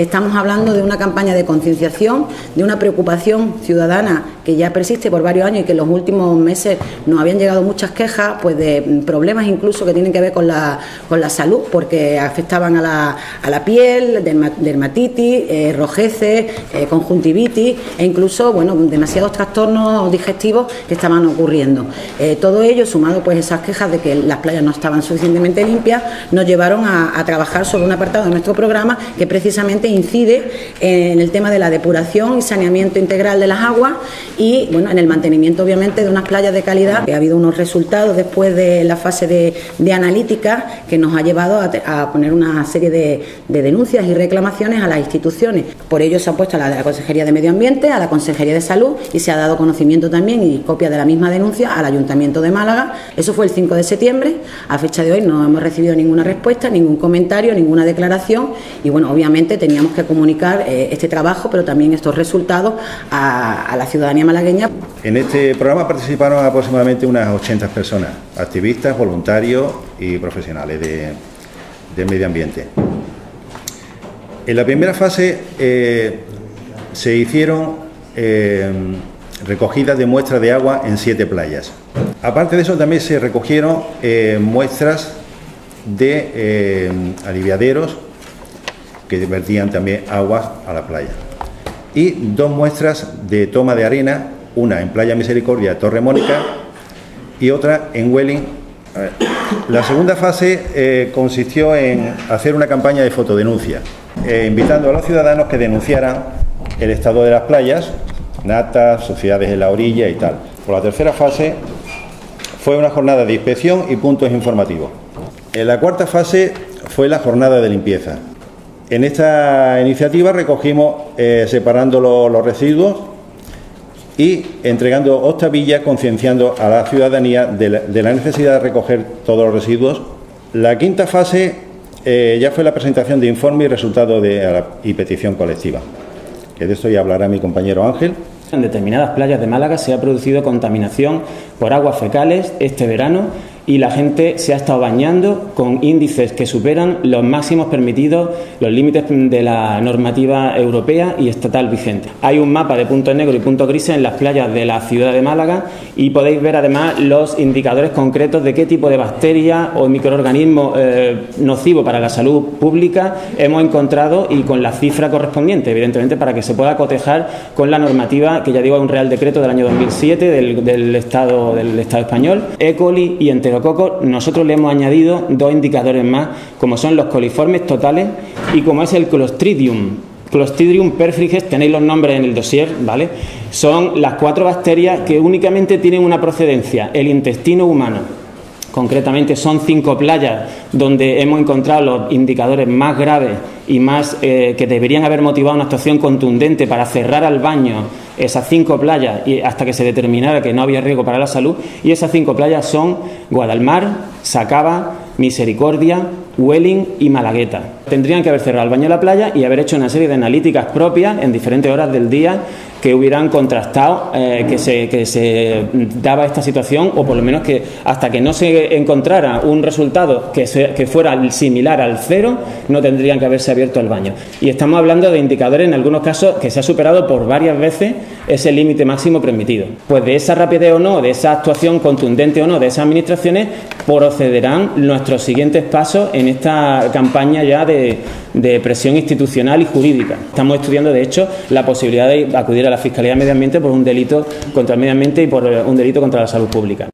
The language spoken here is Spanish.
Estamos hablando de una campaña de concienciación, de una preocupación ciudadana que ya persiste por varios años y que en los últimos meses nos habían llegado muchas quejas, pues de problemas incluso que tienen que ver con la salud, porque afectaban a la piel, dermatitis, rojeces, conjuntivitis e incluso, bueno, demasiados trastornos digestivos que estaban ocurriendo. Todo ello, sumado pues esas quejas de que las playas no estaban suficientemente limpias, nos llevaron a trabajar sobre un apartado de nuestro programa que precisamente incide en el tema de la depuración y saneamiento integral de las aguas y, bueno, en el mantenimiento obviamente de unas playas de calidad. Ha habido unos resultados después de la fase de analítica que nos ha llevado a poner una serie de denuncias y reclamaciones a las instituciones. Por ello se ha puesto a la Consejería de Medio Ambiente, a la Consejería de Salud y se ha dado conocimiento también y copia de la misma denuncia al Ayuntamiento de Málaga. Eso fue el 5 de septiembre. A fecha de hoy no hemos recibido ninguna respuesta, ningún comentario, ninguna declaración y, bueno, obviamente teníamos que comunicar este trabajo, pero también estos resultados a la ciudadanía malagueña. En este programa participaron aproximadamente unas 80 personas, activistas, voluntarios y profesionales del medio ambiente. En la primera fase se hicieron recogidas de muestras de agua en 7 playas. Aparte de eso también se recogieron muestras de aliviaderos que vertían también aguas a la playa y 2 muestras de toma de arena, una en Playa Misericordia, Torre Mónica y otra en Welling. La segunda fase consistió en hacer una campaña de fotodenuncia, invitando a los ciudadanos que denunciaran el estado de las playas, natas, suciedades en la orilla y tal. Por la tercera fase fue una jornada de inspección y puntos informativos. En la cuarta fase fue la jornada de limpieza. En esta iniciativa recogimos separando los residuos y entregando octavillas concienciando a la ciudadanía de la necesidad de recoger todos los residuos. La quinta fase ya fue la presentación de informe y resultado y petición colectiva, que de esto ya hablará mi compañero Ángel. En determinadas playas de Málaga se ha producido contaminación por aguas fecales este verano y la gente se ha estado bañando con índices que superan los máximos permitidos, los límites de la normativa europea y estatal vigente. Hay un mapa de puntos negros y puntos grises en las playas de la ciudad de Málaga y podéis ver además los indicadores concretos de qué tipo de bacteria o microorganismo nocivo para la salud pública hemos encontrado y con la cifra correspondiente, evidentemente, para que se pueda cotejar con la normativa que, ya digo, es un Real Decreto del año 2007 del Estado español. E. Coli y enterococos, nosotros le hemos añadido 2 indicadores más, como son los coliformes totales y como es el Clostridium perfringens, tenéis los nombres en el dossier, ¿vale? Son las 4 bacterias que únicamente tienen una procedencia, el intestino humano. Concretamente son 5 playas donde hemos encontrado los indicadores más graves y más que deberían haber motivado una actuación contundente para cerrar al baño esas 5 playas y hasta que se determinara que no había riesgo para la salud. Y esas 5 playas son Guadalmar, Sacaba, Misericordia, Welling y Malagueta. Tendrían que haber cerrado el baño de la playa y haber hecho una serie de analíticas propias en diferentes horas del día que hubieran contrastado que se daba esta situación o por lo menos que hasta que no se encontrara un resultado que fuera similar al 0 no tendrían que haberse abierto el baño. Y estamos hablando de indicadores en algunos casos que se ha superado por varias veces ese límite máximo permitido. Pues de esa rapidez o no, de esa actuación contundente o no de esas administraciones procederán nuestros siguientes pasos en esta campaña ya de presión institucional y jurídica. Estamos estudiando, de hecho, la posibilidad de acudir a la Fiscalía del Medio Ambiente por un delito contra el medio ambiente y por un delito contra la salud pública.